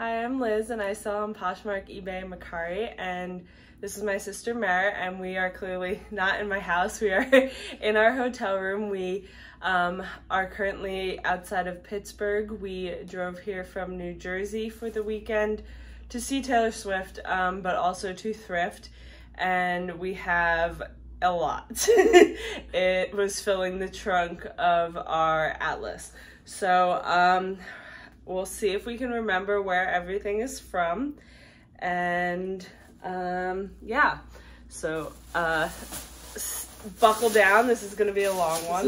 Hi, I'm Liz and I sell on Poshmark, eBay, and Mercari, and this is my sister Mare, and we are clearly not in my house. We are in our hotel room. We are currently outside of Pittsburgh. We drove here from New Jersey for the weekend to see Taylor Swift, but also to thrift, and we have a lot. It was filling the trunk of our Atlas. So, we'll see if we can remember where everything is from. And yeah, so buckle down. This is gonna be a long one.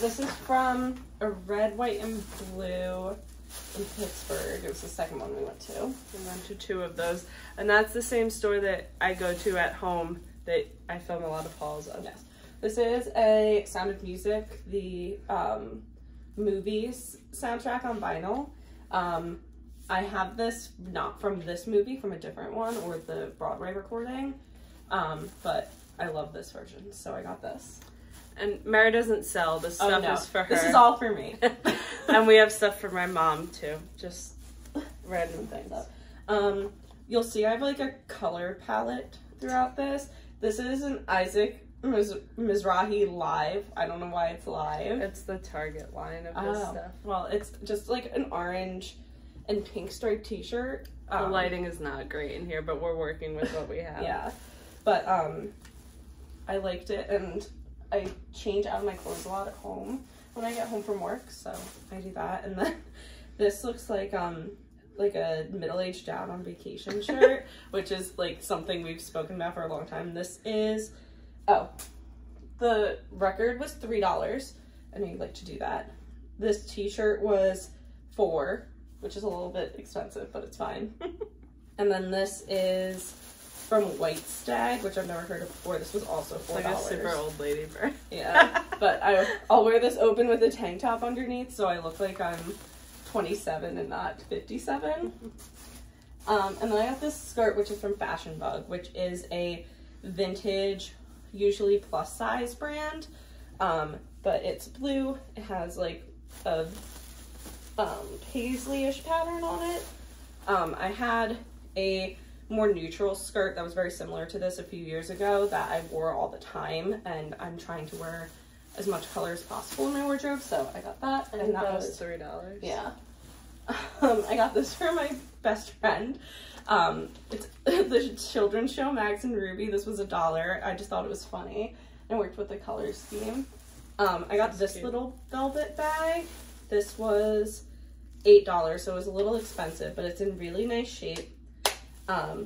This is from a red, white, and blue in Pittsburgh. It was the second one we went to. We went to two of those. And that's the same store that I go to at home that I film a lot of hauls on. Yes. This is a Sound of Music, the movies soundtrack on vinyl. I have this not from this movie, from a different one, or the Broadway recording, but I love this version, so I got this. And Mary doesn't sell this stuff. No. Is for her. This is all for me. And we have stuff for my mom too, just random things. You'll see I have like a color palette throughout this. This is an Isaac Mizrahi Live. I don't know why it's live. It's the Target line of this stuff. Well, it's just like an orange and pink striped t-shirt. The lighting is not great in here, but we're working with what we have. Yeah, but I liked it, and I change out of my clothes a lot at home when I get home from work, so I do that. And then this looks like a middle-aged dad on vacation shirt, which is like something we've spoken about for a long time. This is the record was $3. I know you like to do that. This t-shirt was $4, which is a little bit expensive, but it's fine. And then this is from White Stag, which I've never heard of before. This was also $4. It's like a super old lady bird. Yeah, but I'll wear this open with a tank top underneath, so I look like I'm 27 and not 57. And then I got this skirt, which is from Fashion Bug, which is a vintage, usually plus size brand, but it's blue. It has like a paisley-ish pattern on it. I had a more neutral skirt that was very similar to this a few years ago that I wore all the time, and I'm trying to wear as much color as possible in my wardrobe, so I got that. And that was $3. Yeah. I got this for my best friend. It's the children's show Max and Ruby. This was $1. I just thought it was funny and worked with the color scheme. I got this little velvet bag. This was $8, so it was a little expensive, but it's in really nice shape. I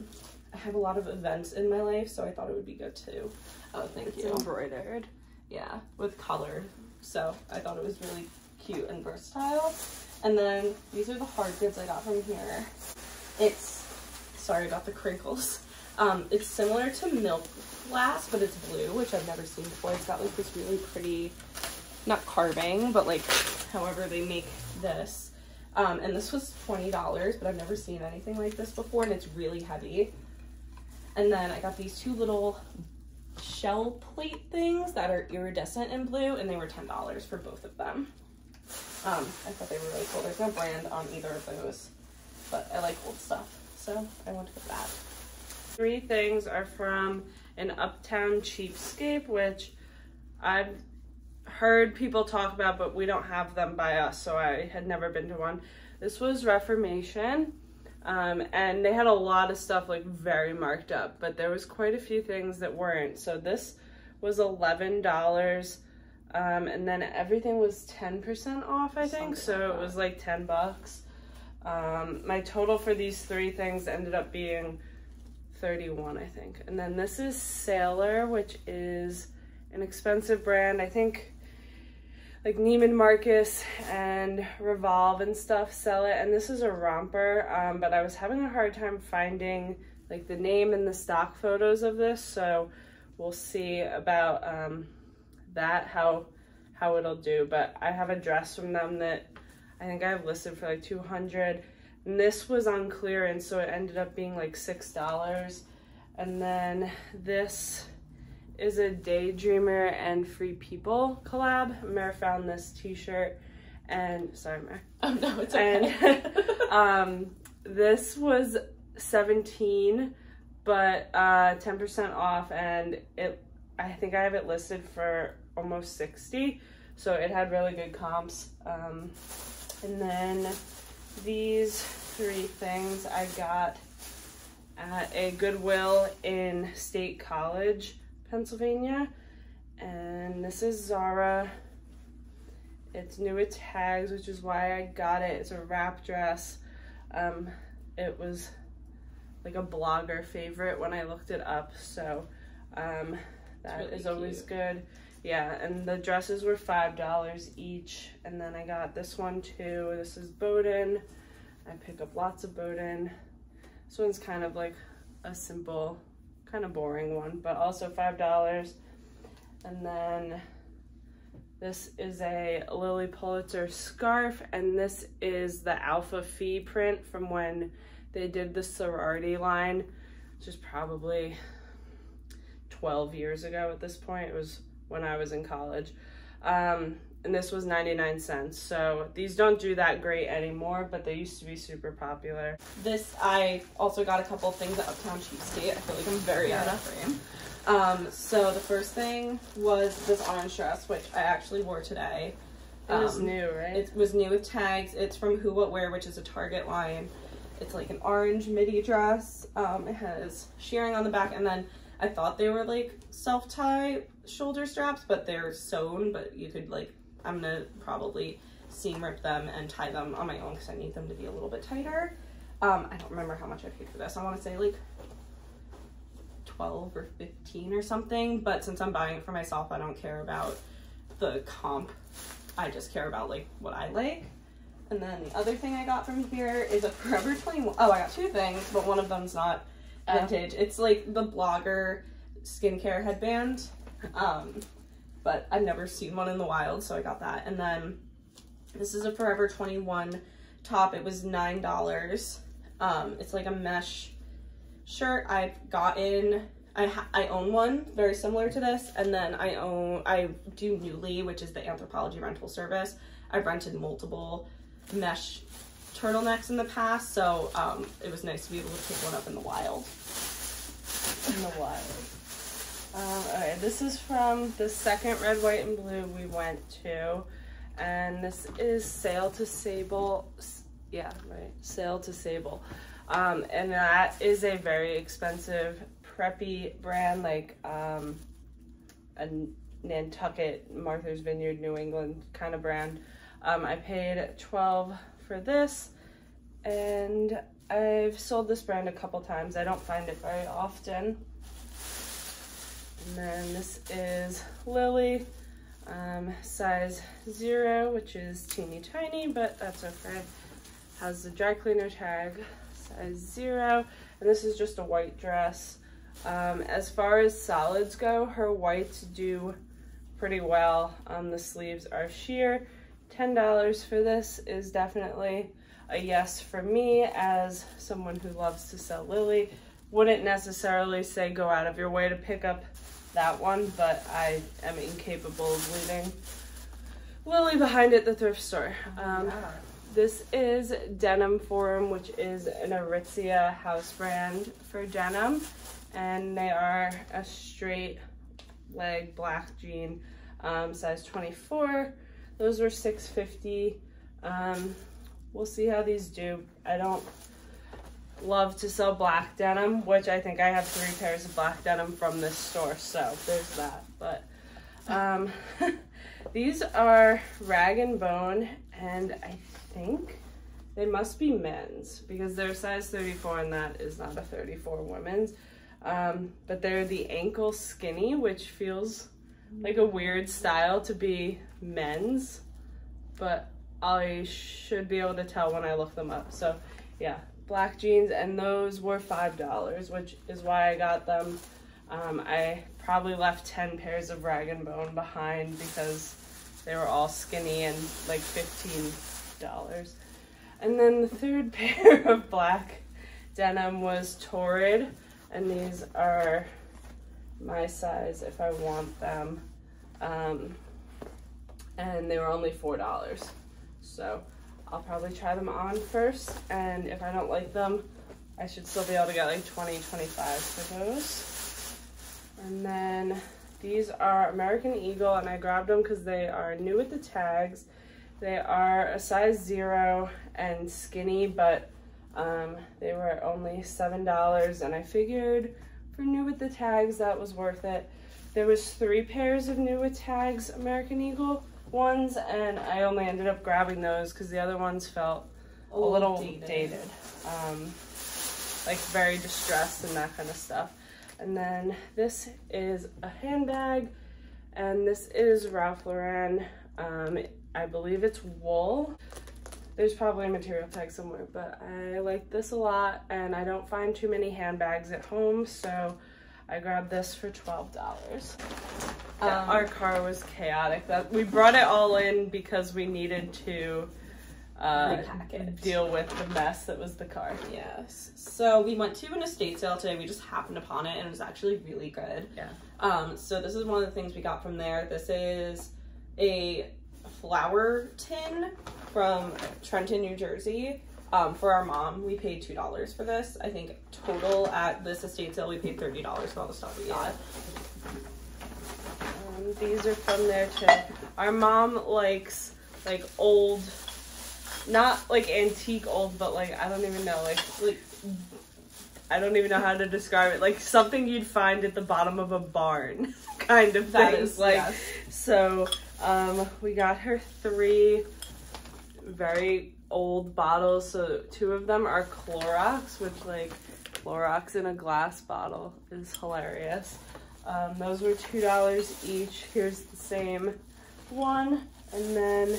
have a lot of events in my life, so I thought it would be good too. Oh, thank you. It's embroidered. Yeah, with color. So I thought it was really cute and versatile. And then these are the hard goods I got from here. It's, sorry about the crinkles. It's similar to Milk Glass, but it's blue, which I've never seen before. It's got like this really pretty, not carving, but like however they make this. And this was $20, but I've never seen anything like this before, and it's really heavy. And then I got these two little shell plate things that are iridescent in blue, and they were $10 for both of them. I thought they were really cool. There's no brand on either of those, but I like old stuff, so I want to get that. Three things are from an Uptown Cheapskate, which I've heard people talk about, but we don't have them by us, so I had never been to one. This was Reformation, and they had a lot of stuff like very marked up, but there was quite a few things that weren't. So this was $11. And then everything was 10% off, I think. So it was like $10. My total for these three things ended up being $31, I think. And then this is Sailor, which is an expensive brand. I think like Neiman Marcus and Revolve and stuff sell it. And this is a romper, but I was having a hard time finding like the name and the stock photos of this. So we'll see about, that how it'll do, but I have a dress from them that I think I have listed for like $200, and this was on clearance, so it ended up being like $6. And then this is a Daydreamer and Free People collab. Mare found this t-shirt, and sorry Mare. Oh no, it's okay. And This was $17, but 10% off, and I think I have it listed for almost $60, so it had really good comps. And then these three things I got at a Goodwill in State College, Pennsylvania. And this is Zara. It's new with tags, which is why I got it. It's a wrap dress. It was like a blogger favorite when I looked it up, so that really is always cute. Good. Yeah, and the dresses were $5 each, and then I got this one too. This is Bowdoin. I pick up lots of Bowdoin. This one's kind of like a simple, kind of boring one, but also $5. And then this is a Lily Pulitzer scarf, and this is the Alpha Phi print from when they did the sorority line, which is probably 12 years ago at this point. It was when I was in college. And this was 99 cents. So these don't do that great anymore, but they used to be super popular. This, I also got a couple of things at Uptown Cheapskate. I feel like I'm very out of frame. So the first thing was this orange dress, which I actually wore today. It was new, right? It was new with tags. It's from Who What Wear, which is a Target line. It's like an orange midi dress. It has shearing on the back, and then I thought they were like self-tie shoulder straps, but they're sewn, but you could like, I'm gonna probably seam rip them and tie them on my own because I need them to be a little bit tighter. I don't remember how much I paid for this. I want to say like 12 or 15 or something, but since I'm buying it for myself, I don't care about the comp. I just care about like what I like. And then the other thing I got from here is a Forever 21. Oh, I got two things, but one of them's not vintage. It's like the blogger skincare headband, but I've never seen one in the wild, so I got that. And then this is a Forever 21 top. It was $9. It's like a mesh shirt. I've gotten, I own one very similar to this, and then I do Newly, which is the Anthropologie rental service. I've rented multiple mesh turtlenecks in the past, so it was nice to be able to pick one up in the wild. Alright, this is from the second Red, White, and Blue we went to, and this is Sail to Sable. Yeah, right, Sail to Sable. And that is a very expensive preppy brand, like a Nantucket, Martha's Vineyard, New England kind of brand. I paid $12 for this, and I've sold this brand a couple times. I don't find it very often. And then this is Lily, size 0, which is teeny tiny, but that's okay. Has the dry cleaner tag. Size 0, and this is just a white dress. As far as solids go, her whites do pretty well. The sleeves are sheer. $10 for this is definitely a yes for me as someone who loves to sell Lily. Wouldn't necessarily say go out of your way to pick up that one, but I am incapable of leaving Lily behind at the thrift store. This is Denim Forum, which is an Aritzia house brand for denim, and they are a straight leg black jean, size 24. Those were $6.50. We'll see how these do. I don't love to sell black denim, which I think I have 3 pairs of black denim from this store, so there's that. But these are Rag and Bone, and I think they must be men's because they're size 34, and that is not a 34 women's. But they're the ankle skinny, which feels like a weird style to be men's, but I should be able to tell when I look them up. So yeah, black jeans, and those were $5, which is why I got them. I probably left 10 pairs of Rag and Bone behind because they were all skinny and like $15. And then the third pair of black denim was Torrid, and these are my size if I want them, and they were only $4. So I'll probably try them on first, and if I don't like them, I should still be able to get like 20, 25 for those. And then these are American Eagle, and I grabbed them because they are new with the tags. They are a size 0 and skinny, but they were only $7, and I figured for new with the tags that was worth it. There was 3 pairs of new with tags American Eagle ones, and I only ended up grabbing those because the other ones felt a little dated. Like very distressed and that kind of stuff. And then this is a handbag, and this is Ralph Lauren. I believe it's wool. There's probably a material tag somewhere, but I like this a lot, and I don't find too many handbags at home, so I grabbed this for $12. Our car was chaotic. We brought it all in because we needed to deal with the mess that was the car. Yes. So we went to an estate sale today. We just happened upon it, and it was actually really good. Yeah. So this is one of the things we got from there. This is a flour tin from Trenton, New Jersey. For our mom, we paid $2 for this. I think total at this estate sale, we paid $30 for all the stuff we got. These are from there too. Our mom likes like old, not like antique old, but like I don't even know, like I don't even know how to describe it. Like something you'd find at the bottom of a barn, kind of that thing. Is, like yes. So, we got her 3 very old bottles. So 2 of them are Clorox, which like Clorox in a glass bottle is hilarious. Those were $2 each. Here's the same one, and then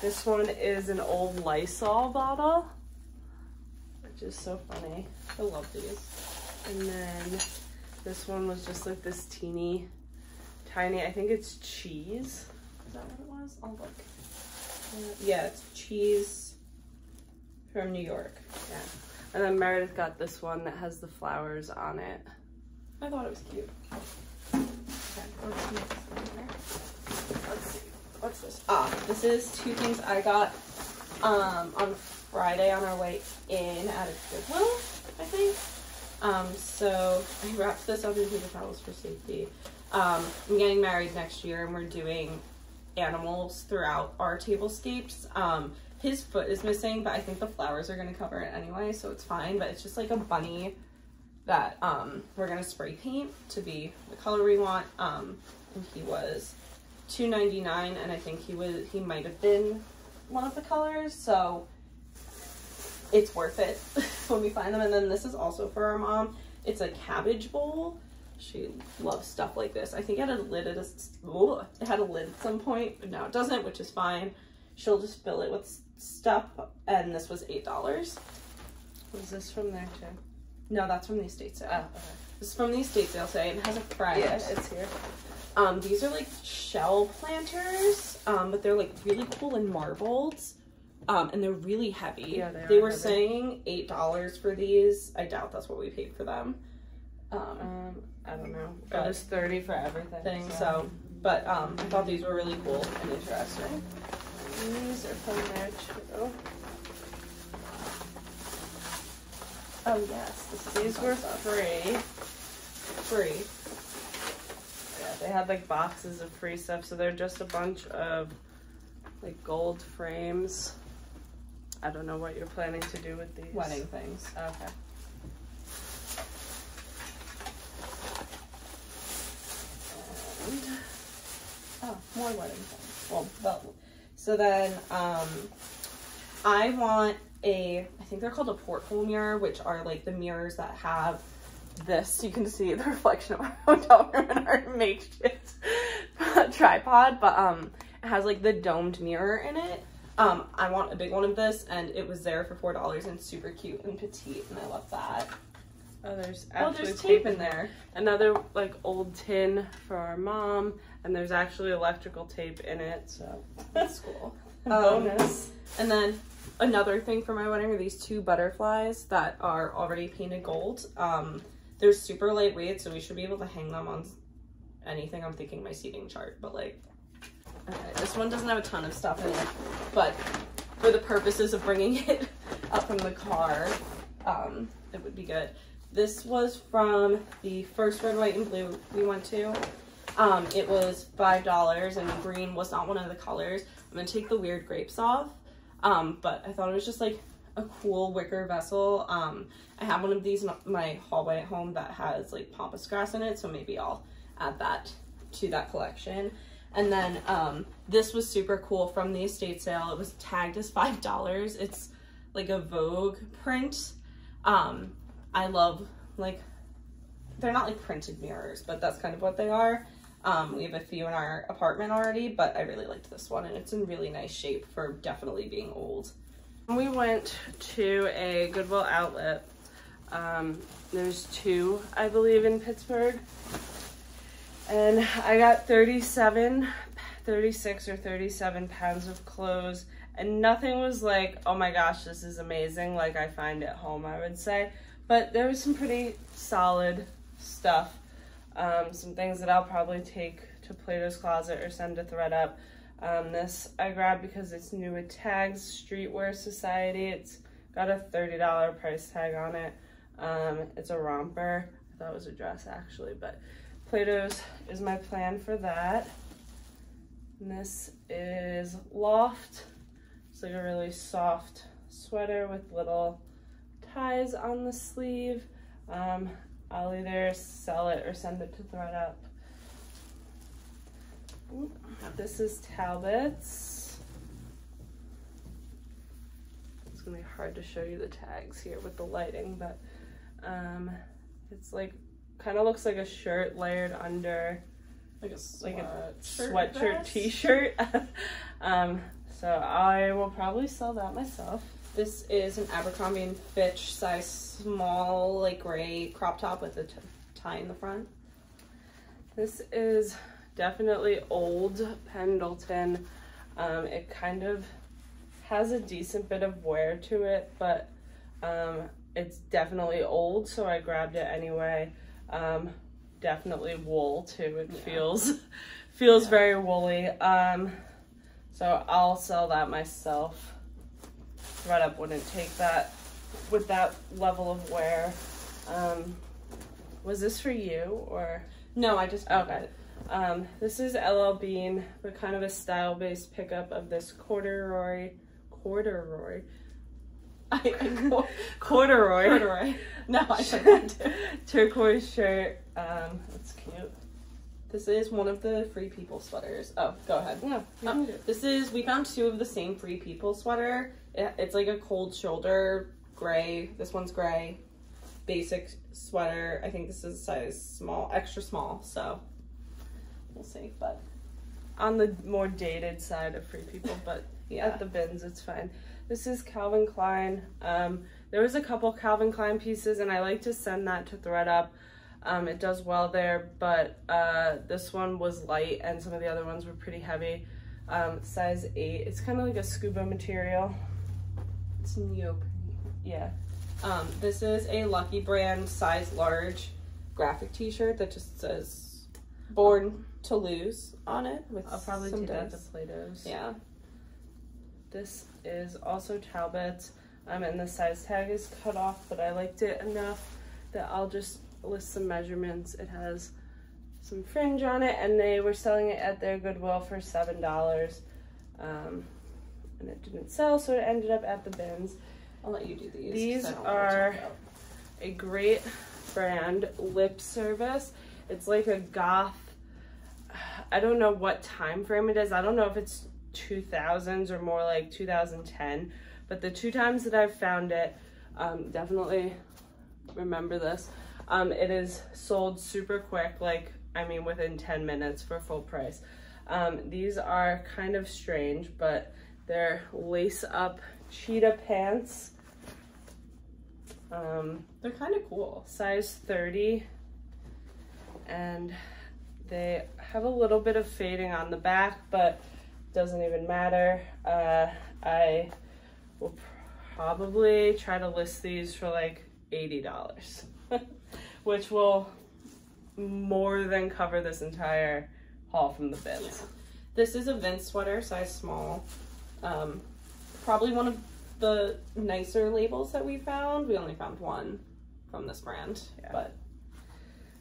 this one is an old Lysol bottle, which is so funny. I love these. And then this one was just like this teeny tiny, I think it's cheese. Is that what it was? I'll look. Yeah, it's cheese from New York. Yeah. And then Meredith got this one that has the flowers on it. I thought it was cute. Let's see. What's this? Ah, this is 2 things I got on Friday on our way in out of Goodwill, I think. So I wrapped this up in paper towels for safety. I'm getting married next year, and we're doing animals throughout our tablescapes. His foot is missing, but I think the flowers are gonna cover it anyway, so it's fine. But it's just like a bunny that we're gonna spray paint to be the color we want. And he was $2.99, and I think he might have been one of the colors, so it's worth it when we find them. And then this is also for our mom. It's a cabbage bowl. She loves stuff like this. I think it had a lid at some point, but now it doesn't, which is fine. She'll just fill it with stuff, and this was $8. Was this from there too? No, that's from the estate sale. Oh, okay. This is from the estate sale today, and it has a friend. Yeah, it's here. These are like shell planters, but they're like really cool and marbled, and they're really heavy. Yeah, they were heavy. Saying $8 for these. I doubt that's what we paid for them. I don't know. It was $30 for everything. So, but I thought these were really cool and interesting. These are from there too. Oh yes, these were free. Yeah, they had like boxes of free stuff, so they're just a bunch of like gold frames. I don't know what you're planning to do with these. Wedding things. Okay. And, oh, more wedding things. Well, but. So then I want I think they're called a porthole mirror, which are like the mirrors that have this. You can see the reflection of our hotel room and our makeshift tripod, but it has like the domed mirror in it. I want a big one of this, and it was there for $4 and super cute and petite, and I love that. Oh, there's tape in there. Another like old tin for our mom, and there's actually electrical tape in it, so that's cool. Bonus. And then another thing for my wedding are these 2 butterflies that are already painted gold. They're super lightweight, so we should be able to hang them on anything. I'm thinking my seating chart, but like, okay, this one doesn't have a ton of stuff in it, but for the purposes of bringing it up from the car, it would be good. This was from the first Red, White, and Blue we went to. It was $5 and green was not one of the colors. I'm gonna take the weird grapes off, but I thought it was just like a cool wicker vessel. I have one of these in my hallway at home that has like pampas grass in it, so maybe I'll add that to that collection. And then this was super cool from the estate sale. It was tagged as $5. It's like a Vogue print. I love, like, they're not like printed mirrors, but that's kind of what they are. We have a few in our apartment already, but I really liked this one and it's in really nice shape for definitely being old. We went to a Goodwill outlet. There's two, I believe, in Pittsburgh. And I got 36 or 37 pounds of clothes, and nothing was like, oh my gosh, this is amazing, like I find at home, I would say. But there was some pretty solid stuff. Some things that I'll probably take to Plato's Closet or send to Thread Up. This I grabbed because it's new with tags, Streetwear Society. It's got a $30 price tag on it. It's a romper. I thought it was a dress actually, but Plato's is my plan for that. And this is Loft. It's like a really soft sweater with little ties on the sleeve. I'll either sell it or send it to Thread Up. This is Talbots. It's gonna be hard to show you the tags here with the lighting, but it's like, kind of looks like a shirt layered under like a sweatshirt t-shirt. So I will probably sell that myself. This is an Abercrombie & Fitch size small, like gray crop top with a tie in the front. This is definitely old Pendleton. It kind of has a decent bit of wear to it, but it's definitely old, so I grabbed it anyway. Definitely wool too. It feels very woolly. So I'll sell that myself. Thread Up wouldn't take that with that level of wear. Was this for you or? No, I just got it. This is LL Bean, but kind of a style-based pickup of this corduroy. No, I said that. Turquoise shirt. It's cute. This is one of the Free People sweaters. Oh, go ahead. Yeah, this is, we found two of the same Free People sweater. It's like a cold shoulder gray. This one's gray. Basic sweater. I think this is size small, extra small, so we'll see. But on the more dated side of Free People, but yeah, at the bins, it's fine. This is Calvin Klein. There was a couple Calvin Klein pieces and I like to send that to Thread Up. It does well there, but this one was light and some of the other ones were pretty heavy. Size 8. It's kind of like a scuba material. It's neoprene. Yeah. This is a Lucky Brand size large graphic t-shirt that just says Born to Lose on it. With I'll probably take that to Plato's. Yeah. This is also Talbots, and the size tag is cut off, but I liked it enough that I'll just list some measurements. It has some fringe on it, and they were selling it at their Goodwill for $7, and it didn't sell, so it ended up at the bins. I'll let you do these. These are a great brand, Lip Service. It's like a goth, I don't know what time frame it is. I don't know if it's 2000s or more like 2010, but the two times that I've found it, definitely remember this. It is sold super quick, like, I mean, within 10 minutes for full price. These are kind of strange, but they're lace up cheetah pants. They're kind of cool. Size 30. And they have a little bit of fading on the back, but doesn't even matter. I will probably try to list these for like $80, which will more than cover this entire haul from the bins. This is a Vince sweater, size small. probably one of the nicer labels that we found. We only found one from this brand, but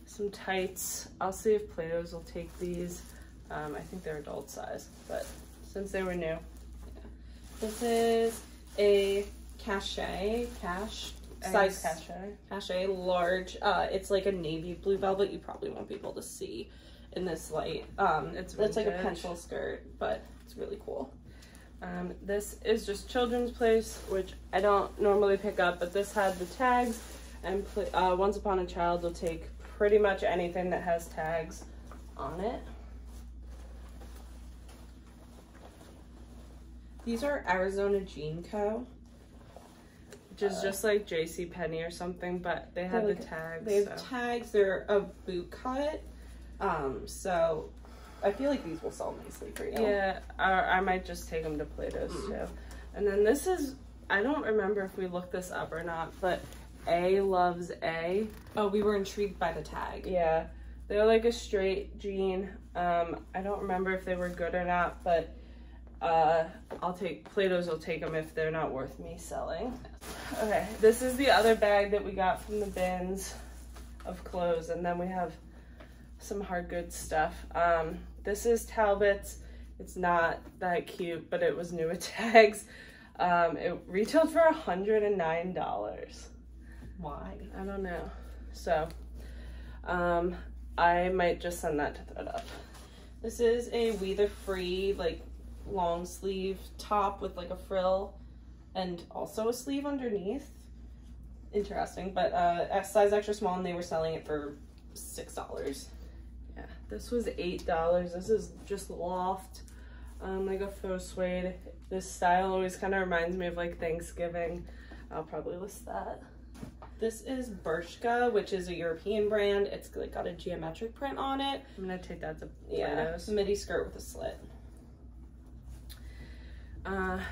some tights. I'll see if Plato's will take these. I think they're adult size, but since they were new. This is a cachet large. It's like a navy blue velvet. You probably won't be able to see in this light. It's like a pencil skirt, but it's really cool. This is just Children's Place, which I don't normally pick up, but this had the tags, and Once Upon a Child will take pretty much anything that has tags on it. These are Arizona Jean Co., which is just like JCPenney or something, but they have the tags. They have tags. They're a boot cut, so I feel like these will sell nicely for you. Yeah, I might just take them to Plato's too. And then this is, I don't remember if we looked this up or not, but A Loves A. Oh, we were intrigued by the tag. Yeah, they're like a straight jean. I don't remember if they were good or not, but Plato's will take them if they're not worth me selling. Okay, this is the other bag that we got from the bins of clothes, and then we have some hard goods stuff. This is Talbots. It's not that cute, but it was new with tags. It retailed for $109. Why? I don't know. So, I might just send that to Thread Up. This is a Weather Free, like, long sleeve top with like a frill and also a sleeve underneath. Interesting, but size extra small, and they were selling it for $6. Yeah, this was $8. This is just Loft, like a faux suede. This style always kind of reminds me of like Thanksgiving. I'll probably list that. This is Bershka, which is a European brand. It's like got a geometric print on it. I'm gonna take that to Plato's. Yeah, midi skirt with a slit.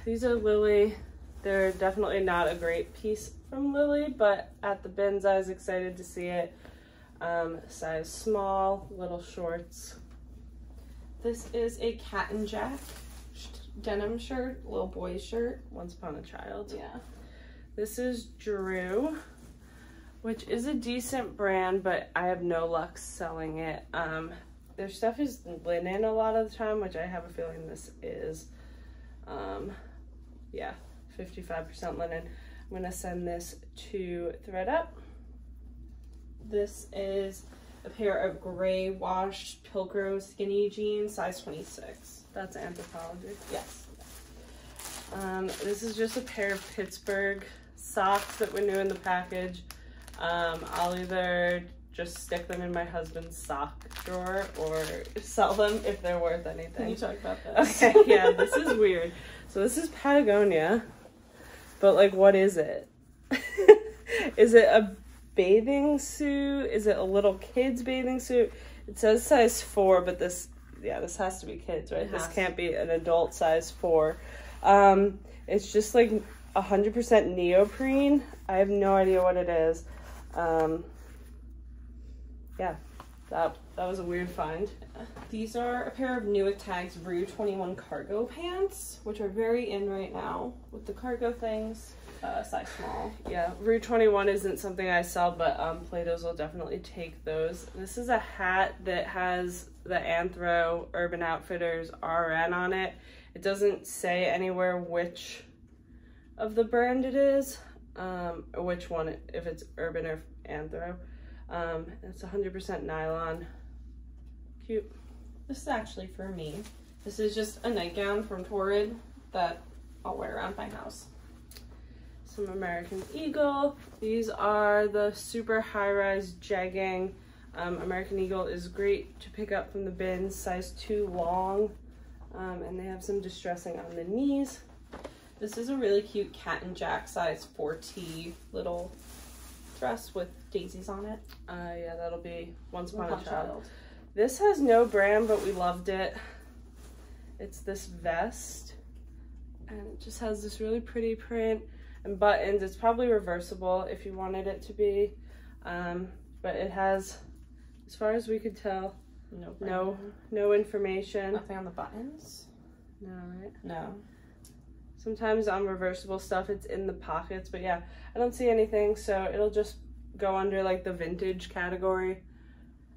These are Lily. They're definitely not a great piece from Lily, but at the bins I was excited to see it. Size small, little shorts. This is a Cat and Jack denim shirt, little boy's shirt, Once Upon a Child. Yeah. This is Drew, which is a decent brand, but I have no luck selling it. Their stuff is linen a lot of the time, which I have a feeling this is. Yeah, 55% linen. I'm gonna send this to Thread Up. This is a pair of gray washed Pilcro skinny jeans, size 26. That's Anthropologie. Yes. This is just a pair of Pittsburgh socks that were new in the package. I'll either just stick them in my husband's sock drawer or sell them if they're worth anything. Can you talk about this? Okay, yeah, this is weird. So this is Patagonia, but like, what is it? Is it a bathing suit? Is it a little kid's bathing suit? It says size 4, but this, yeah, this has to be kids, right? This can't be an adult size 4. It's just like 100% neoprene. I have no idea what it is. Yeah, that was a weird find. These are a pair of new with tags Rue 21 cargo pants, which are very in right now with the cargo things. Size small. Yeah, Rue 21 isn't something I sell, but Plato's will definitely take those. This is a hat that has the Anthro Urban Outfitters RN on it. It doesn't say anywhere which of the brand it is, or which one, if it's Urban or Anthro. It's 100% nylon. Cute. This is actually for me. This is just a nightgown from Torrid that I'll wear around my house. Some American Eagle. These are the super high-rise jegging. American Eagle is great to pick up from the bins, size 2 long, and they have some distressing on the knees. This is a really cute Cat and Jack size 4T little dress with daisies on it. Yeah, that'll be Once Upon a Child. This has no brand, but we loved it. It's this vest, and it just has this really pretty print and buttons. It's probably reversible if you wanted it to be, but it has, as far as we could tell, no information. Nothing on the buttons? No, right? No. Sometimes on reversible stuff, it's in the pockets, but yeah, I don't see anything, so it'll just go under like the vintage category.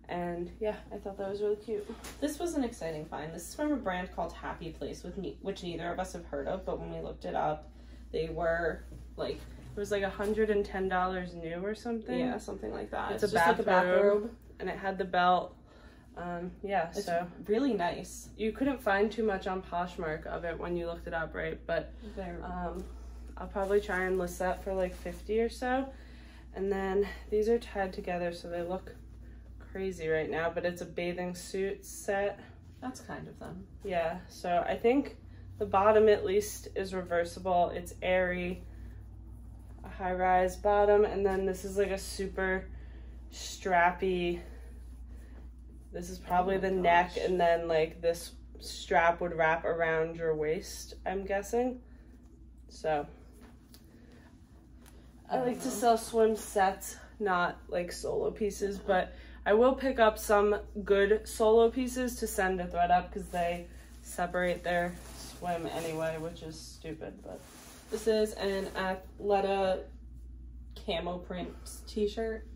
And yeah, I thought that was really cute. This was an exciting find. This is from a brand called Happy Place, which neither of us have heard of, but when we looked it up, they were like, it was like $110 new or something. Yeah, something like that. It's a bathrobe, like a bathrobe, and it had the belt. Yeah, it's so really nice. You couldn't find too much on Poshmark of it when you looked it up, right? But I'll probably try and list that for like 50 or so. And then these are tied together, so they look crazy right now, but it's a bathing suit set. That's kind of them. Yeah, so I think the bottom at least is reversible. It's airy, a high-rise bottom, and then this is like a super strappy, this is probably the neck, and then like this strap would wrap around your waist, I'm guessing. So I like to sell swim sets, not like solo pieces, but I will pick up some good solo pieces to send to Thread Up because they separate their swim anyway, which is stupid. But this is an Athleta camo print t-shirt.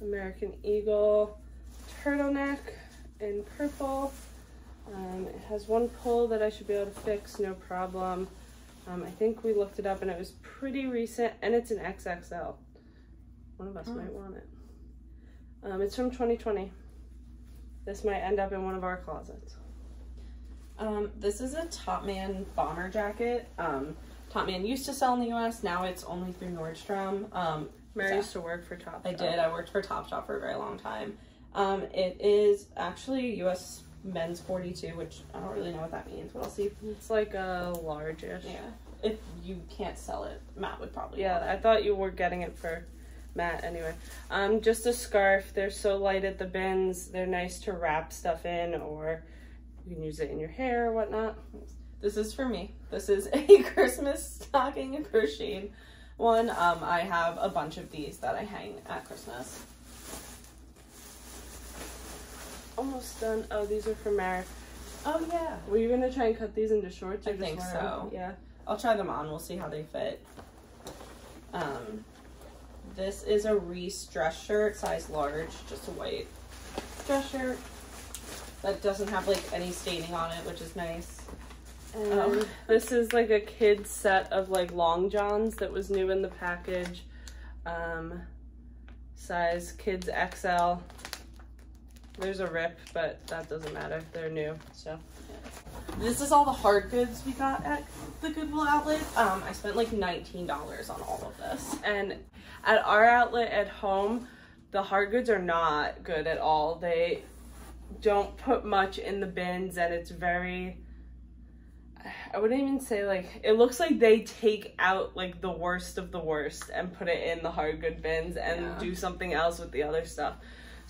American Eagle turtleneck in purple. It has one pull that I should be able to fix, no problem. I think we looked it up and it was pretty recent, and it's an XXL. One of us might want it. It's from 2020. This might end up in one of our closets. This is a Top Man bomber jacket. Top Man used to sell in the US, now it's only through Nordstrom. Mary used to work for Topshop. I did. I worked for Topshop for a very long time. It is actually US men's 42, which I don't really know what that means, but I'll see. It's like a large-ish. Yeah. If you can't sell it, Matt would probably want it. I thought you were getting it for Matt anyway. Just a scarf. They're so light at the bins. They're nice to wrap stuff in, or you can use it in your hair or whatnot. This is for me. This is a Christmas stocking, a crocheted one. I have a bunch of these that I hang at Christmas. Almost done. Oh, these are for Mara. Oh yeah. Were you gonna try and cut these into shorts? I think so. Yeah. I'll try them on. We'll see how they fit. This is a Reese dress shirt, size large, just a white dress shirt that doesn't have like any staining on it, which is nice. And this is like a kid's set of like long johns that was new in the package, size kids XL. There's a rip, but that doesn't matter, they're new, so yeah. This is all the hard goods we got at the Goodwill outlet. I spent like $19 on all of this, and at our outlet at home the hard goods are not good at all. They don't put much in the bins, and it's very, I wouldn't even say, like, it looks like they take out like the worst of the worst and put it in the hard good bins and do something else with the other stuff.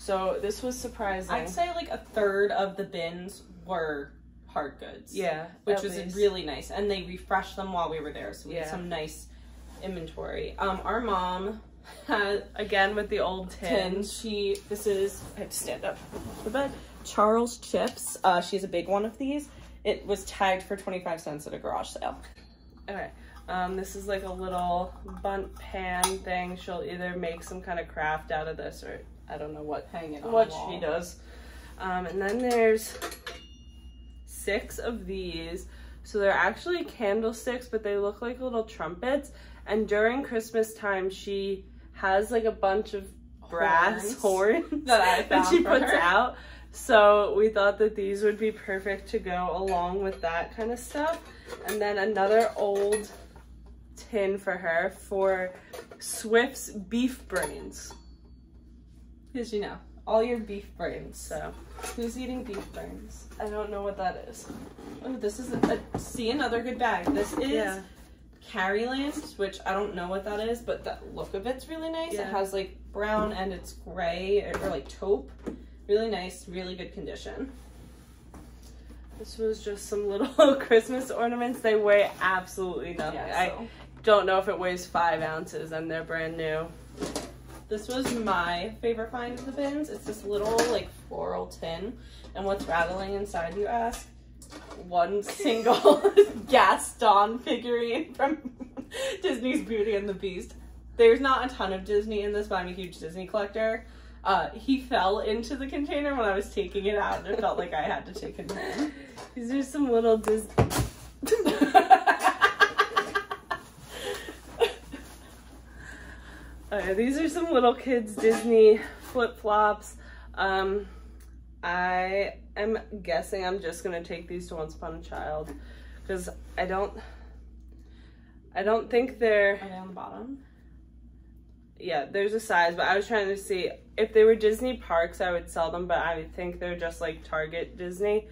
So this was surprising. I'd say like a third of the bins were hard goods. Yeah, which was really nice, and they refreshed them while we were there, so we had some nice inventory. Our mom had, again with the old tin, this is, I have to stand up for bed, Charles Chips. She's a big one of these. It was tagged for 25 cents at a garage sale. Okay, this is like a little bunt pan thing. She'll either make some kind of craft out of this, or I don't know what, hang it on what she does. And then there's 6 of these. So they're actually candlesticks, but they look like little trumpets. And during Christmas time, she has like a bunch of brass horns that I found that she puts out. So we thought that these would be perfect to go along with that kind of stuff. And then another old tin for her for Swift's beef brains. Because, you know, all your beef brains. So who's eating beef brains? I don't know what that is. Oh, this is see, another good bag. This is Carryland, which I don't know what that is, but the look of it's really nice. Yeah. It has like brown and it's gray, or like taupe. Really nice, really good condition. This was just some little Christmas ornaments. They weigh absolutely nothing. Yeah, so. I don't know if it weighs 5 ounces, and they're brand new. This was my favorite find of the bins. It's this little like floral tin. And what's rattling inside, you ask? one single Gaston figurine from Disney's Beauty and the Beast. There's not a ton of Disney in this, but I'm a huge Disney collector. He fell into the container when I was taking it out, and it felt like I had to take him home. These are some little Disney... these are some little kids Disney flip-flops. I am guessing I'm just gonna take these to Once Upon a Child, because I don't think they're... Are they on the bottom? Yeah, there's a size, but I was trying to see if they were Disney parks, I would sell them, but I think they're just like Target Disney.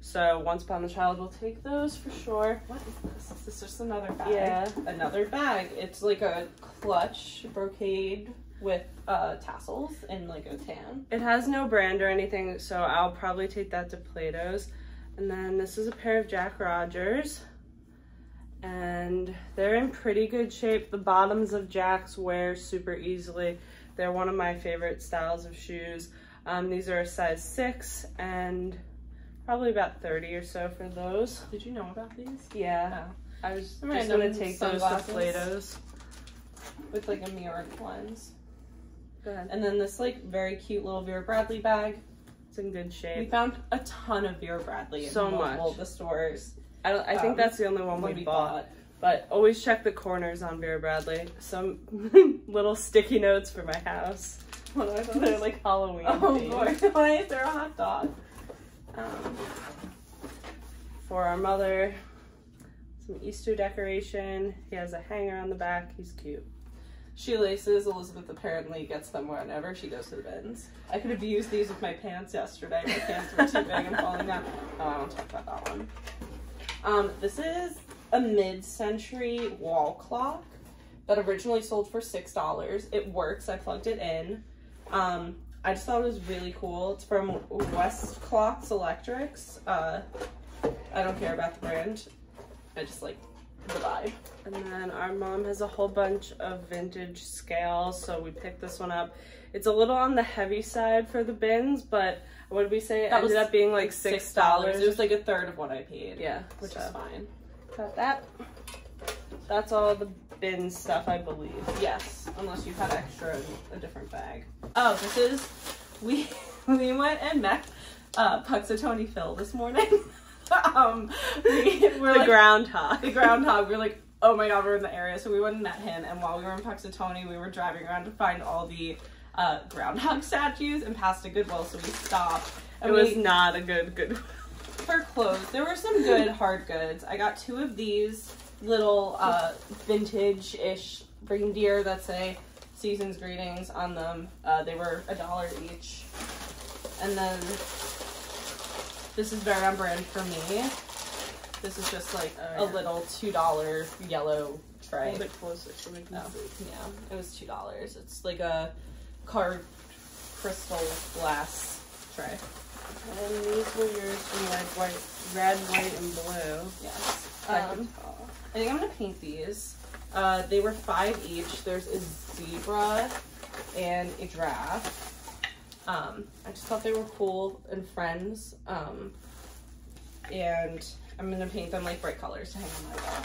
So Once Upon a Child will take those for sure. What is this? Is this just another bag? Yeah, another bag. It's like a clutch brocade with tassels and like a tan. It has no brand or anything, so I'll probably take that to Plato's. And then this is a pair of Jack Rogers, and they're in pretty good shape. The bottoms of Jacks wear super easily. They're one of my favorite styles of shoes. These are a size 6 and probably about 30 or so for those. Did you know about these? Yeah. Oh. I was just gonna take those to Plato's. With like a mirrored lens. Go ahead. And then this like very cute little Vera Bradley bag. It's in good shape. We found a ton of Vera Bradley in multiple of the stores. I think that's the only one we bought, but always check the corners on Vera Bradley. Some little sticky notes for my house. What are those? They're like Halloween. Oh Lord, why? They're a hot dog. For our mother, some Easter decoration. He has a hanger on the back. He's cute. Shoelaces. Elizabeth apparently gets them whenever she goes to the bins. I could have used these with my pants yesterday. My pants were too big and falling down. Oh, I won't talk about that one. This is a mid-century wall clock that originally sold for $6. It works. I plugged it in. I just thought it was really cool. It's from West Clocks Electrics. I don't care about the brand. I just like the vibe. And then our mom has a whole bunch of vintage scales, so we picked this one up. It's a little on the heavy side for the bins, but what did we say? It ended up being like $6. It was like a third of what I paid. Yeah, which is fine. Got that. That's all the bin stuff, I believe. Yes, unless you had extra in a different bag. Oh, this is, we went and met Puxatony Phil this morning. We're the like, groundhog. The groundhog. We're like, oh my god, we're in the area, so we went and met him. And while we were in Puxatony, we were driving around to find all the groundhog statues and passed a Goodwill, so we stopped. And it was not a good Goodwill. For clothes, there were some good hard goods. I got two of these little vintage-ish reindeer that say season's greetings on them. They were $1 each. And then this is very on brand for me. This is just like a little $2 yellow tray. A little bit closer so we can see. Yeah, it was $2. It's like a carved crystal glass tray. And these were yours from red, white, and blue. Yes. I think I'm gonna paint these. They were $5 each. There's a zebra and a giraffe. I just thought they were cool and friends. And I'm gonna paint them like bright colors to hang on my wall.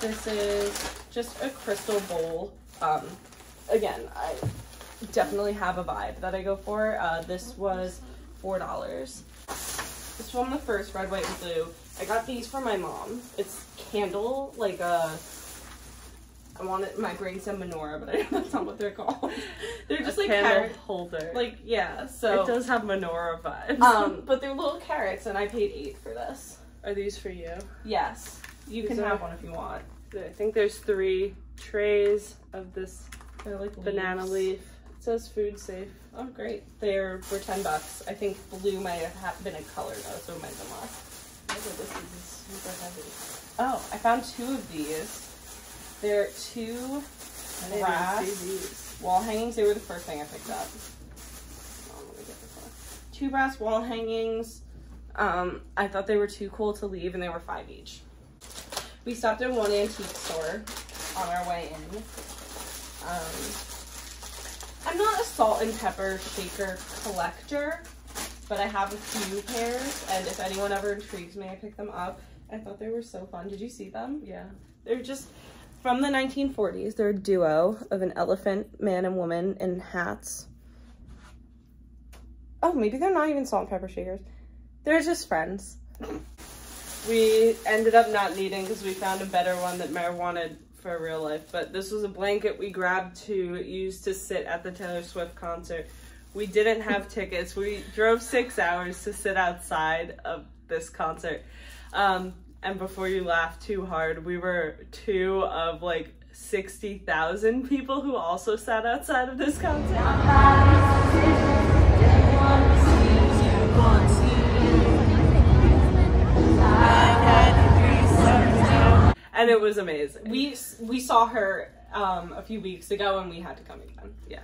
This is just a crystal bowl. Again, I definitely have a vibe that I go for. This was $4. This one, the first red, white, and blue. I got these for my mom. It's candle, like a... I wanted my brain said menorah, but I don't know that's not what they're called. They're just like candle holder. Like, yeah, so... It does have menorah vibes. But they're little carrots, and I paid $8 for this. Are these for you? Yes. You can have one if you want. I think there's 3 trays of this like banana leaf. It says food safe. Oh, great. They were $10. I think blue might have been a color, though, so it might have been lost. This is super heavy. Oh, I found 2 of these. They're 2 brass wall hangings. They were the first thing I picked up. Oh, let me get this one. 2 brass wall hangings. I thought they were too cool to leave, and they were $5 each. We stopped at one antique store on our way in. I'm not a salt and pepper shaker collector, but I have a few pairs, and if anyone ever intrigues me, I pick them up. I thought they were so fun. Did you see them? Yeah. They're just from the 1940s. They're a duo of an elephant man and woman in hats. Oh, maybe they're not even salt and pepper shakers. They're just friends. We ended up not needing because we found a better one that Mare wanted for real life, but this was a blanket we grabbed to use to sit at the Taylor Swift concert. We didn't have tickets. We drove 6 hours to sit outside of this concert. And before you laugh too hard, we were two of like 60,000 people who also sat outside of this concert. And it was amazing. We saw her a few weeks ago and we had to come again. Yeah.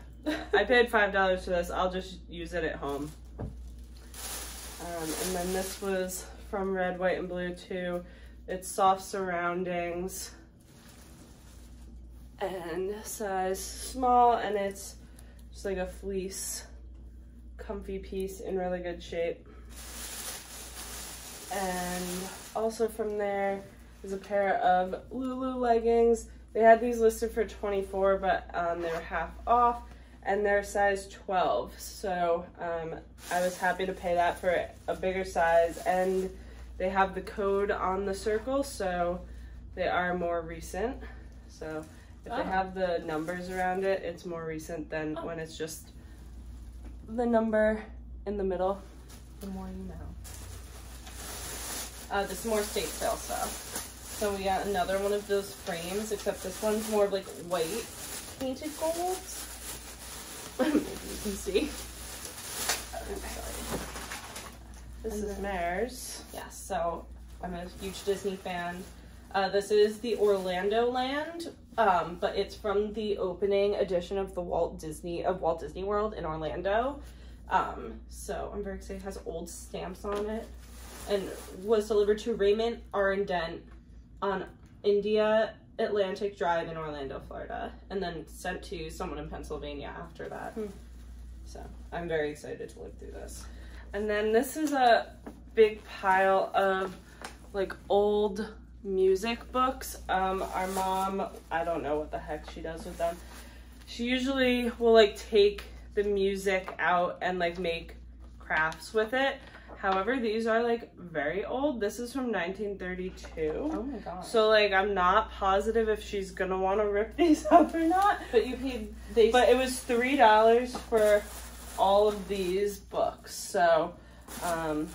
I paid $5 for this. I'll just use it at home. And then this was from Red, White, and Blue too. It's soft surroundings and size small, and it's just like a fleece comfy piece in really good shape. And also from there is a pair of Lulu leggings. They had these listed for $24, but they were half off, and they're size 12. So I was happy to pay that for a bigger size, and they have the code on the circle, so they are more recent. So if they have the numbers around it, it's more recent than when it's just the number in the middle. The more you know. This is more state sale stuff. So we got another one of those frames, except this one's more of like white painted gold. Maybe you can see. Sorry. This is Mare's. Yes, so I'm a huge Disney fan. This is the Orlando Land, but it's from the opening edition of the Walt Disney World in Orlando. So I'm very excited. It has old stamps on it, and was delivered to Raymond Arendent on India Atlantic Drive in Orlando, Florida, and then sent to someone in Pennsylvania after that. So I'm very excited to look through this. And then this is a big pile of like old music books. Our mom, I don't know what the heck she does with them. She usually will like take the music out and like make crafts with it. However, these are like very old. This is from 1932. Oh my god. So like I'm not positive if she's gonna wanna rip these up or not. But you paid these. But it was $3 for all of these books. So and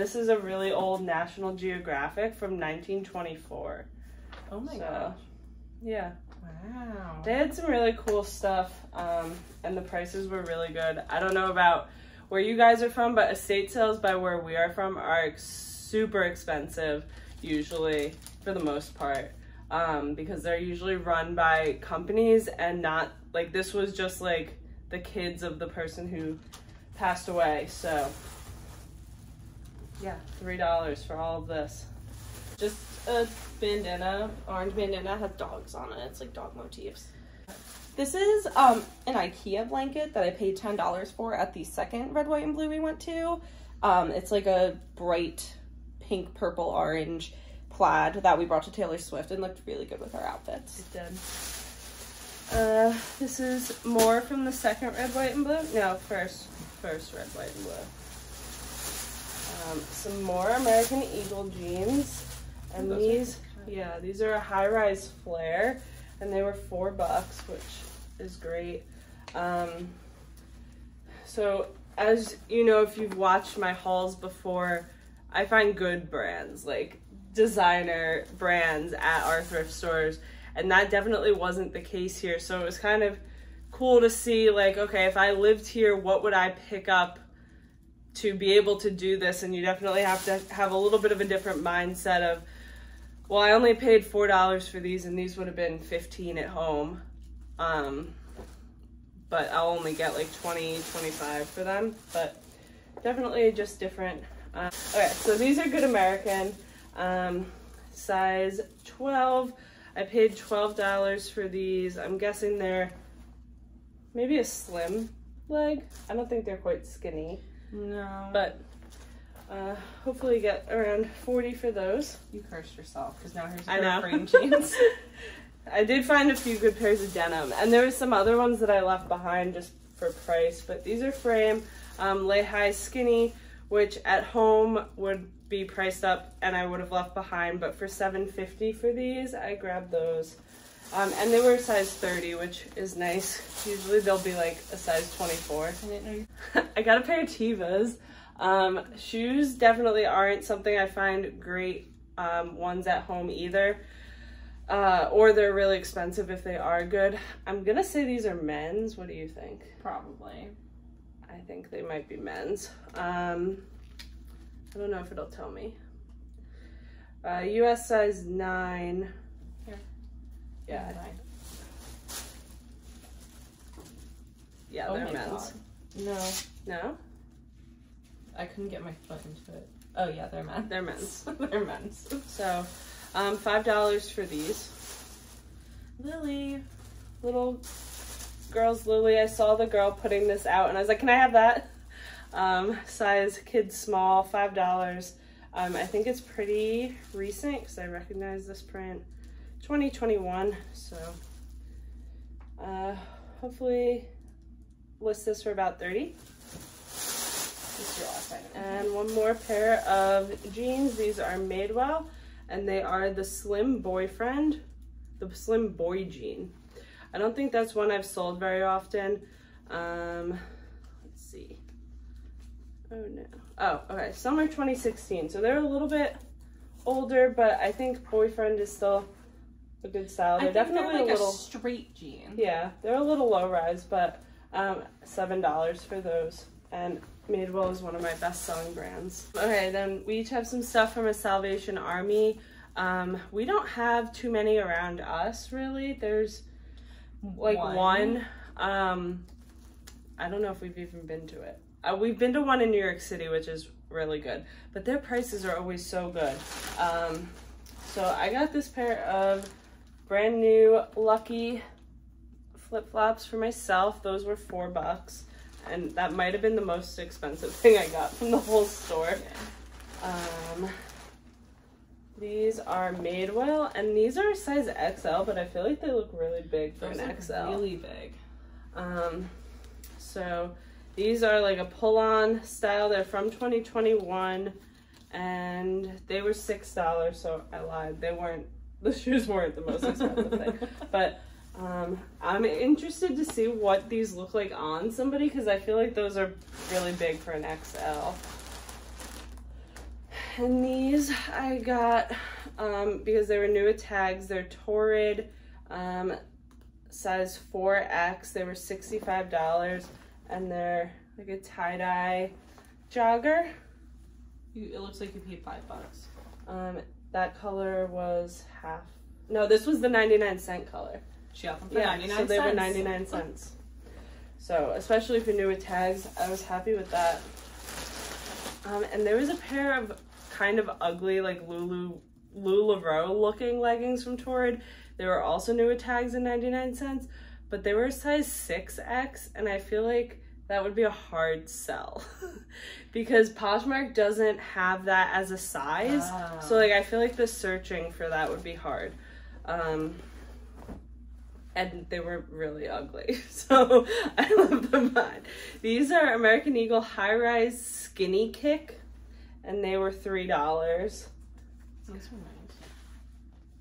this is a really old National Geographic from 1924. Oh my gosh. Yeah. Wow. They had some really cool stuff. And the prices were really good. I don't know about where you guys are from, but estate sales by where we are from are super expensive, usually, for the most part, because they're usually run by companies and not, like, this was just, like, the kids of the person who passed away, so, yeah, $3 for all of this. Just a bandana, orange bandana, has dogs on it, it's, like, dog motifs. This is an IKEA blanket that I paid $10 for at the second Red, White, and Blue we went to. It's like a bright pink, purple, orange plaid that we brought to Taylor Swift and looked really good with our outfits. It did. This is more from the second Red, White, and Blue. No, first Red, White, and Blue. Some more American Eagle jeans. And these, yeah, these are a high-rise flare. And they were $4, which is great. So as you know, if you've watched my hauls before, I find good brands, like designer brands at our thrift stores. And that definitely wasn't the case here. So it was kind of cool to see like, okay, if I lived here, what would I pick up to be able to do this? And you definitely have to have a little bit of a different mindset of, well, I only paid $4 for these, and these would have been $15 at home. But I'll only get like $20, $25 for them, but definitely just different. Okay, so these are Good American, size 12. I paid $12 for these. I'm guessing they're maybe a slim leg. I don't think they're quite skinny. No. But hopefully get around 40 for those. You cursed yourself because now here's your frame jeans. I did find a few good pairs of denim, and there were some other ones that I left behind just for price, but these are frame lay-high skinny, which at home would be priced up and I would have left behind, but for $7.50 for these, I grabbed those. And they were size 30, which is nice. Usually they'll be like a size 24. I didn't know you. I got a pair of Tevas. Shoes definitely aren't something I find great ones at home either. Or they're really expensive if they are good. I'm gonna say these are men's. What do you think? Probably. I think they might be men's. I don't know if it'll tell me. US size 9. Here. Yeah. Yeah, oh, they're men's. God. No. No? I couldn't get my foot into it. Oh yeah, they're men's. They're men's. They're men's. So, $5 for these. Lily. Little girl's Lily. I saw the girl putting this out and I was like, can I have that? Size kids small, $5. I think it's pretty recent because I recognize this print. 2021, so hopefully list this for about 30. And one more pair of jeans. These are Madewell, and they are the Slim Boyfriend, the Slim Boy jean. I don't think that's one I've sold very often. Let's see. Oh no. Oh, okay. Summer 2016. So they're a little bit older, but I think Boyfriend is still a good style. They're definitely like a little straight jean. Yeah, they're a little low rise, but $7 for those. And Madewell is one of my best selling brands. Okay, then we each have some stuff from a Salvation Army. We don't have too many around us really. There's like one. I don't know if we've even been to it. We've been to one in New York City, which is really good, but their prices are always so good. So I got this pair of brand new Lucky flip-flops for myself. Those were $4. And that might have been the most expensive thing I got from the whole store. Yeah. These are Madewell, and these are size XL, but I feel like they look really big for an XL. Really big. So these are like a pull-on style. They're from 2021, and they were $6. So I lied. They weren't. The shoes weren't the most expensive thing, but. I'm interested to see what these look like on somebody because I feel like those are really big for an XL. And these I got because they were new with tags. They're Torrid, size 4X. They were $65, and they're like a tie-dye jogger. It looks like you paid $5. That color was half. No, this was the 99-cent color. She got them for 99 cents. So they were 99 cents. So especially if you're new with tags, I was happy with that. And there was a pair of kind of ugly, like LuLaRoe looking leggings from Torrid. They were also new with tags and 99 cents, but they were a size 6X, and I feel like that would be a hard sell because Poshmark doesn't have that as a size. Ah. So like I feel like the searching for that would be hard. And they were really ugly, so I love them on. These are American Eagle High Rise Skinny Kick, and they were $3. Those were nice.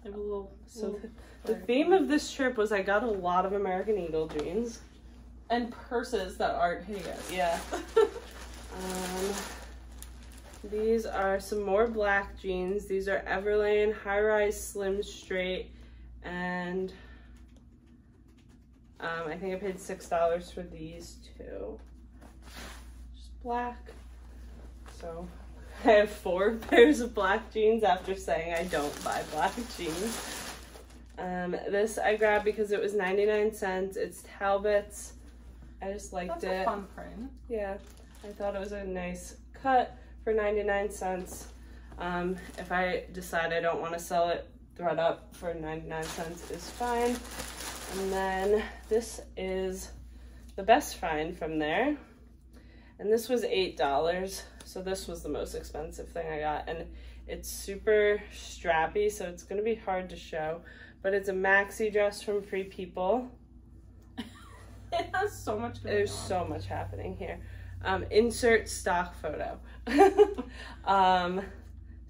They have a little. So the theme of this trip was I got a lot of American Eagle jeans. And purses that aren't hideous. Yeah. These are some more black jeans. These are Everlane High Rise Slim Straight, and I think I paid $6 for these two. Just black. So I have 4 pairs of black jeans after saying I don't buy black jeans. This I grabbed because it was 99 cents. It's Talbots. I just liked it. That's a fun print. Yeah. I thought it was a nice cut for 99 cents. If I decide I don't want to sell it, Thread Up for 99 cents is fine. And then this is the best find from there. and this was $8, so this was the most expensive thing I got, and it's super strappy, so it's gonna be hard to show, but it's a maxi dress from Free People. It has so much going on. There's so much happening here. Insert stock photo.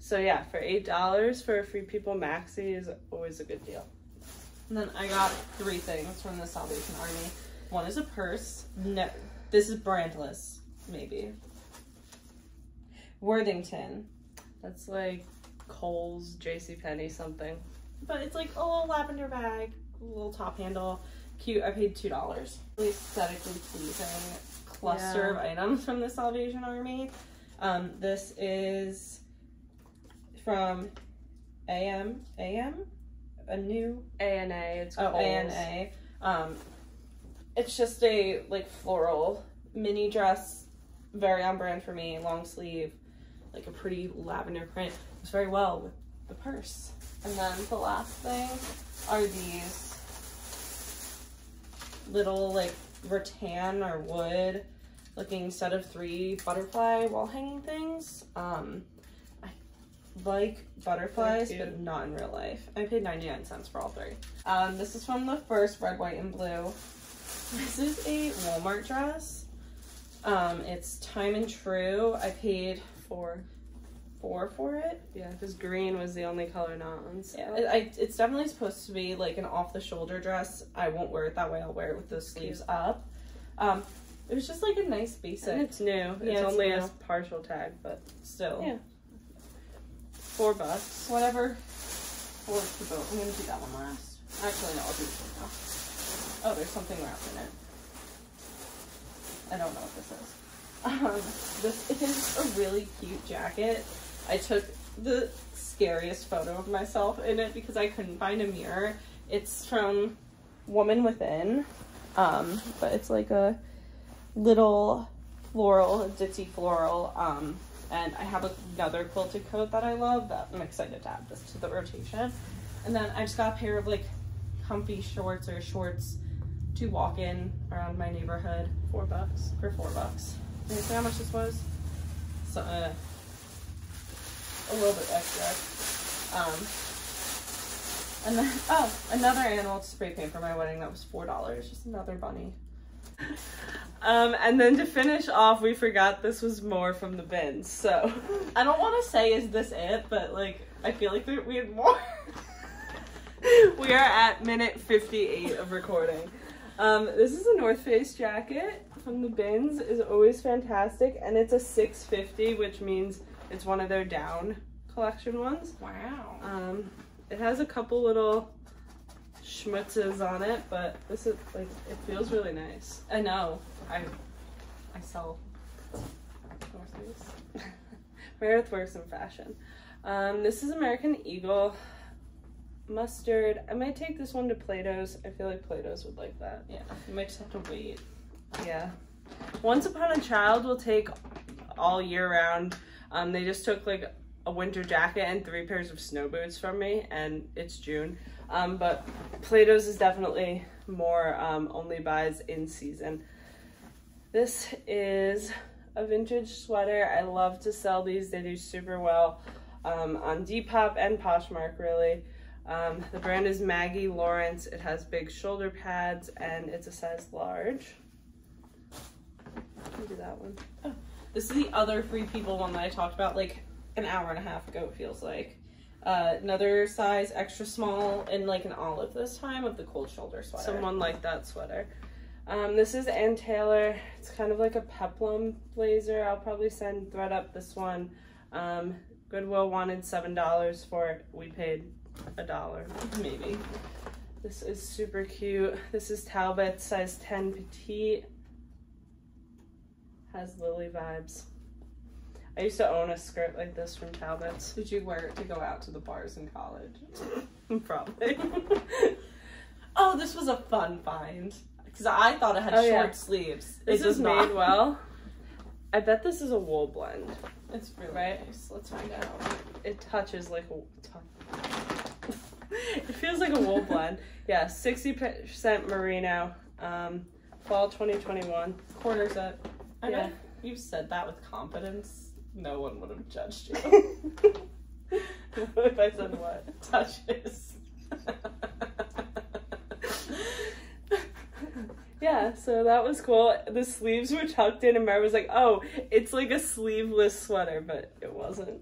So yeah, for $8 for a Free People maxi is always a good deal. And then I got three things from the Salvation Army. One is a purse. No, this is brandless, maybe. Worthington. That's like Kohl's, JCPenney, something. But it's like a little lavender bag, a little top handle. Cute. I paid $2. Really aesthetically pleasing cluster of items from the Salvation Army. This is from A&A. It's Kohl's. Oh, A&A. It's just a like floral mini dress, very on brand for me. Long sleeve, like a pretty lavender print. It was very well with the purse. And then the last thing are these little like rattan or wood looking set of three butterfly wall hanging things. I like butterflies, but not in real life. I paid 99 cents for all three. This is from the first Red, White, and Blue. This is a Walmart dress. It's Time and True. I paid $4 for it. Yeah, because green was the only color not on sale. Yeah, it's definitely supposed to be like an off-the-shoulder dress. I won't wear it that way. I'll wear it with those sleeves up. It was just like a nice basic. And it's new. Yeah, it's only a partial tag, but still. Yeah. $4. Whatever. Floats the boat. I'm gonna do that one last. Actually, no, I'll do this one now. Oh, there's something wrapped in it. I don't know what this is. This is a really cute jacket. I took the scariest photo of myself in it because I couldn't find a mirror. It's from Woman Within, but it's like a little floral, ditzy floral, and I have another quilted coat that I love that I'm excited to add this to the rotation. And then I just got a pair of like comfy shorts or shorts to walk in around my neighborhood. $4 for $4. Can you see how much this was? So, a little bit extra. And then, oh, another animal to spray paint for my wedding. That was $4. Just another bunny. And then to finish off, we forgot this was more from the bins. So I don't want to say is this it, but like I feel like we had more. We are at minute 58 of recording. This is a North Face jacket from the bins. Is always fantastic, and it's a $6.50, which means it's one of their down collection ones. Wow. It has a couple little schmutzes on it, but this is like, it feels really nice. I know. I sell North Face. Meredith works in fashion. This is American Eagle. Mustard. I might take this one to Plato's. I feel like Plato's would like that. Yeah, you might just have to wait. Yeah. Once Upon a Child will take all year round. They just took like a winter jacket and three pairs of snow boots from me, and it's June. But Plato's is definitely more only buys in season. This is a vintage sweater. I love to sell these. They do super well on Depop and Poshmark, really. The brand is Maggie Lawrence. It has big shoulder pads and it's a size large. Let me do that one. Oh, this is the other Free People one that I talked about like an hour and a half ago, it feels like. Another size extra small in like an olive this time of the cold shoulder sweater. Someone liked that sweater. This is Ann Taylor. It's kind of like a peplum blazer. I'll probably send Thread Up this one. Goodwill wanted $7 for it. We paid $1 maybe. This is super cute. This is Talbots, size 10 petite. Has Lily vibes. I used to own a skirt like this from Talbots. Did you wear it to go out to the bars in college? Probably. Oh, this was a fun find because I thought it had short sleeves. This is made well. I bet this is a wool blend. It's really nice. Let's find out. It touches like a it feels like a wool blend. Yeah, 60% merino. Fall 2021. Quarter set. I bet you've said that with confidence, no one would have judged you. What if I said what? Touches. Yeah, so that was cool. The sleeves were tucked in and Mara was like, oh, it's like a sleeveless sweater, but it wasn't.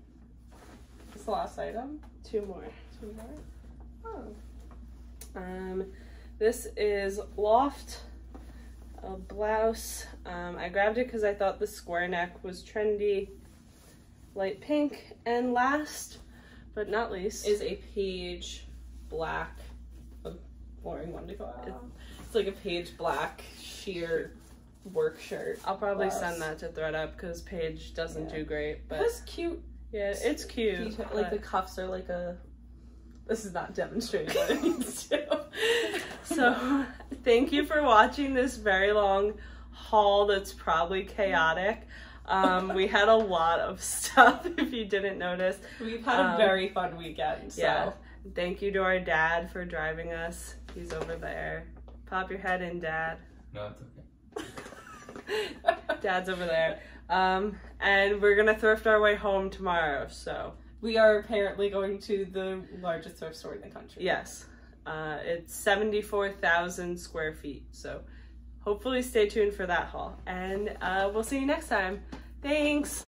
It's the last item. Two more. Two more? Oh. This is Loft, a blouse. I grabbed it because I thought the square neck was trendy, light pink. And last, but not least, is a page black, a boring one to go out. It's like a page black sheer work shirt. I'll probably send that to Thread Up because Paige doesn't do great. But it's cute. Yeah, it's cute. Like the cuffs are like a. This is not demonstrating what it means to. So, thank you for watching this very long haul. That's probably chaotic. We had a lot of stuff. If you didn't notice, we've had a very fun weekend. So. Yeah. Thank you to our dad for driving us. He's over there. Pop your head in, Dad. No, it's okay. Dad's over there. And we're gonna thrift our way home tomorrow, so. We are apparently going to the largest thrift store in the country. Yes. It's 74,000 square feet, so hopefully stay tuned for that haul. And we'll see you next time. Thanks!